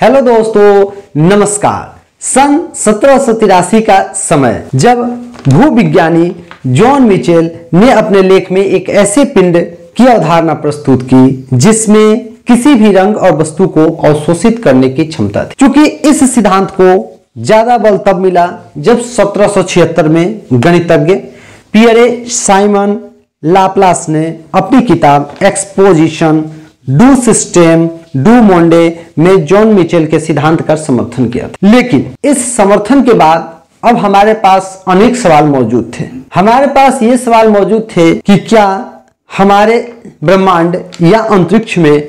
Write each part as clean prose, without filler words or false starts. Hello दोस्तों, नमस्कार। सन 1783 का समय जब भूविज्ञानी जॉन मिचेल ने अपने लेख में एक ऐसे पिंड की अवधारणा प्रस्तुत की जिसमें किसी भी रंग और वस्तु को अवशोषित करने की क्षमता थी। चूंकि इस सिद्धांत को ज्यादा बल तब मिला जब 1776 में गणितज्ञ पियरे साइमन लाप्लास ने अपनी किताब exposition do system do Monday में जॉन मिचेल के सिद्धांत का समर्थन किया था। लेकिन इस समर्थन के बाद अब हमारे पास अनेक सवाल मौजूद थे। हमारे पास ये सवाल मौजूद थे कि क्या हमारे ब्रह्मांड या अंतरिक्ष में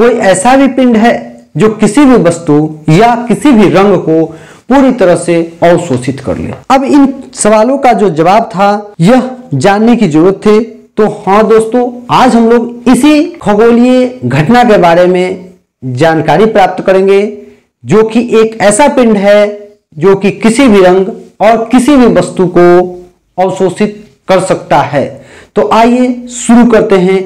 कोई ऐसा भी पिंड है जो किसी भी वस्तु या किसी भी रंग को पूरी तरह से अवशोषित कर ले। अब इन सवालों का जो जवाब था यह जानने की जरूरत थी। तो हाँ दोस्तों, आज हम लोग इसी खगोलीय घटना के बारे में जानकारी प्राप्त करेंगे जो कि एक ऐसा पिंड है जो कि किसी भी रंग और किसी भी वस्तु को अवशोषित कर सकता है। तो आइए शुरू करते हैं।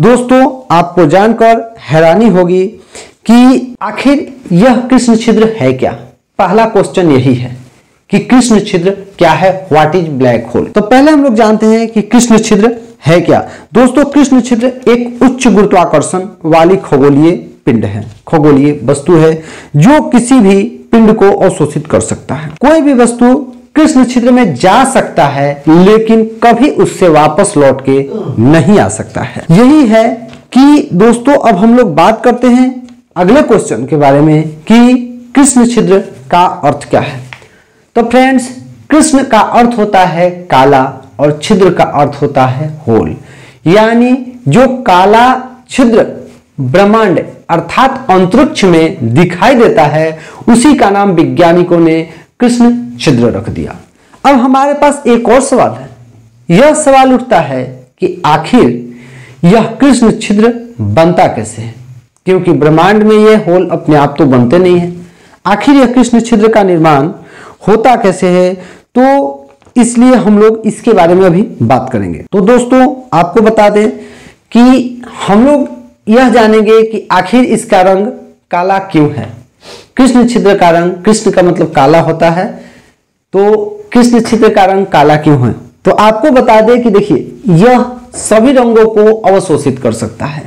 दोस्तों, आपको जानकर हैरानी होगी कि आखिर यह कृष्ण छिद्र है क्या। पहला क्वेश्चन यही है कि कृष्ण छिद्र क्या है, व्हाट इज ब्लैक होल। तो पहले हम लोग जानते हैं कि कृष्ण छिद्र है क्या। दोस्तों, कृष्ण छिद्र एक उच्च गुरुत्वाकर्षण वाली खगोलीय पिंड है, खगोलीय वस्तु है जो किसी भी पिंड को अवशोषित कर सकता है। कोई भी वस्तु कृष्ण छिद्र में जा सकता है लेकिन कभी उससे वापस लौट के नहीं आ सकता है। यही है कि दोस्तों अब हम लोग बात करते हैं अगले क्वेश्चन के बारे में कि कृष्ण छिद्र का अर्थ क्या है। तो फ्रेंड्स, कृष्ण का अर्थ होता है काला और छिद्र का अर्थ होता है होल, यानी जो काला छिद्र ब्रह्मांड अर्थात अंतरिक्ष में दिखाई देता है उसी का नाम वैज्ञानिकों ने कृष्ण छिद्र रख दिया। अब हमारे पास एक और सवाल है। यह सवाल उठता है कि आखिर यह कृष्ण छिद्र बनता कैसे है, क्योंकि ब्रह्मांड में यह होल अपने आप तो बनते नहीं है। आखिर यह कृष्ण छिद्र का निर्माण होता कैसे है, तो इसलिए हम लोग इसके बारे में अभी बात करेंगे। तो दोस्तों, आपको बता दें कि हम लोग यह जानेंगे कि आखिर इसका रंग काला क्यों है। कृष्ण छिद्र का रंग, कृष्ण का मतलब काला होता है, तो कृष्ण छिद्र का रंग काला क्यों है। तो आपको बता दें कि देखिए, यह सभी रंगों को अवशोषित कर सकता है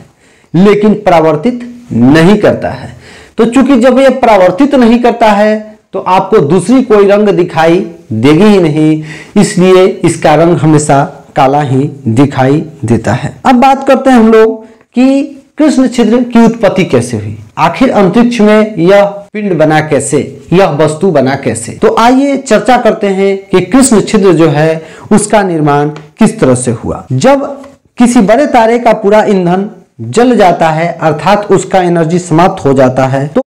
लेकिन परावर्तित नहीं करता है। तो चूंकि जब यह परावर्तित नहीं करता है तो आपको दूसरी कोई रंग दिखाई देगी ही नहीं, इसलिए इसका रंग हमेशा काला ही दिखाई देता है। अब बात करते हैं हम लोग कि कृष्ण छिद्र की उत्पत्ति कैसे हुई, आखिर अंतरिक्ष में यह पिंड बना कैसे, यह वस्तु बना कैसे। तो आइए चर्चा करते हैं कि कृष्ण छिद्र जो है उसका निर्माण किस तरह से हुआ। जब किसी बड़े तारे का पूरा ईंधन जल जाता है अर्थात उसका एनर्जी समाप्त हो जाता है, तो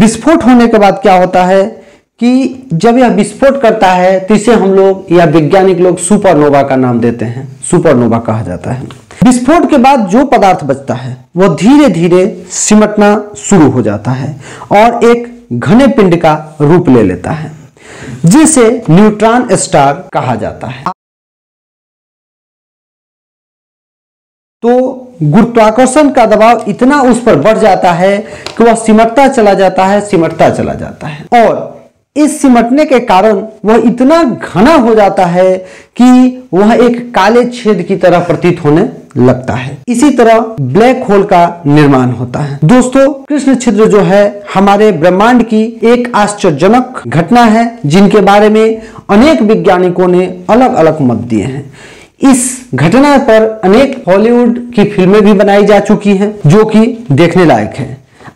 विस्फोट होने के बाद क्या होता है कि जब यह विस्फोट करता है तो इसे हम लोग या वैज्ञानिक लोग सुपरनोवा का नाम देते हैं, सुपरनोवा कहा जाता है। विस्फोट के बाद जो पदार्थ बचता है वह धीरे धीरे सिमटना शुरू हो जाता है और एक घने पिंड का रूप ले लेता है जिसे न्यूट्रॉन स्टार कहा जाता है। तो गुरुत्वाकर्षण का दबाव इतना उस पर बढ़ जाता है कि वह सिमटता चला जाता है और इस सिमटने के कारण वह इतना घना हो जाता है कि वह एक काले छेद की तरह प्रतीत होने लगता है। इसी तरह ब्लैक होल का निर्माण होता है। दोस्तों, कृष्ण छिद्र जो है हमारे ब्रह्मांड की एक आश्चर्यजनक घटना है जिनके बारे में अनेक वैज्ञानिकों ने अलग अलग मत दिए हैं। इस घटना पर अनेक हॉलीवुड की फिल्में भी बनाई जा चुकी हैं जो कि देखने लायक है।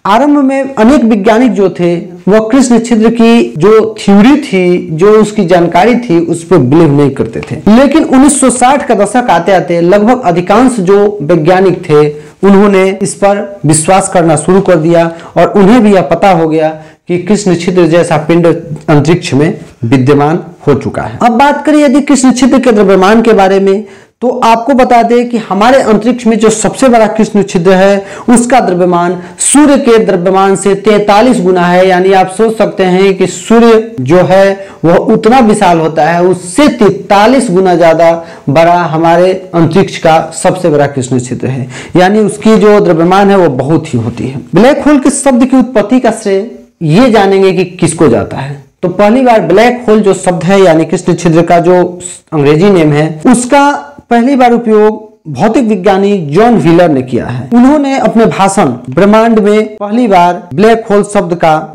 आरंभ में अनेक वैज्ञानिक जो थे वह कृष्ण छिद्र की जो थ्योरी थी, जो उसकी जानकारी थी, उस पर बिलीव नहीं करते थे। लेकिन 1960 का दशक आते आते लगभग अधिकांश जो वैज्ञानिक थे उन्होंने इस पर विश्वास करना शुरू कर दिया और उन्हें भी यह पता हो गया कि कृष्ण छिद्र जैसा पिंड अंतरिक्ष में विद्यमान हो चुका है। अब बात करें यदि कृष्ण छिद्र के द्रव्यमान के बारे में, तो आपको बता दें कि हमारे अंतरिक्ष में जो सबसे बड़ा कृष्ण छिद्र है उसका द्रव्यमान सूर्य के द्रव्यमान से 43 गुना है, यानी आप सोच सकते हैं कि सूर्य जो है वह उतना विशाल होता है, उससे 43 गुना ज्यादा बड़ा हमारे अंतरिक्ष का सबसे बड़ा कृष्ण छिद्र है, यानी उसकी जो द्रव्यमान है वह बहुत ही होती है। ब्लैक होल के शब्द की उत्पत्ति का श्रेय ये जानेंगे कि किसको जाता है। तो पहली बार ब्लैक होल जो शब्द है यानी कृष्ण छिद्र का जो अंग्रेजी नेम है उसका पहली बार उपयोग भौतिक विज्ञानी जॉन व्हीलर ने किया है। उन्होंने अपने भाषण ब्रह्मांड में पहली बार ब्लैक होल शब्द का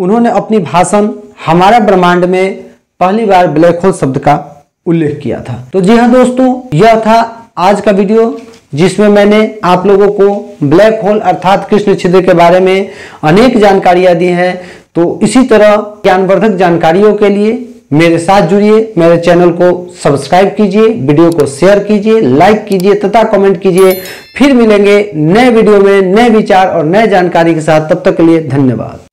हमारा ब्रह्मांड में पहली बार ब्लैक होल शब्द का उल्लेख किया था। तो जी हाँ दोस्तों, यह था आज का वीडियो जिसमें मैंने आप लोगों को ब्लैक होल अर्थात कृष्ण छिद्र के बारे में अनेक जानकारियां दी है। तो इसी तरह ज्ञानवर्धक जानकारियों के लिए मेरे साथ जुड़िए, मेरे चैनल को सब्सक्राइब कीजिए, वीडियो को शेयर कीजिए, लाइक कीजिए तथा कमेंट कीजिए। फिर मिलेंगे नए वीडियो में नए विचार और नए जानकारी के साथ, तब तक के लिए धन्यवाद।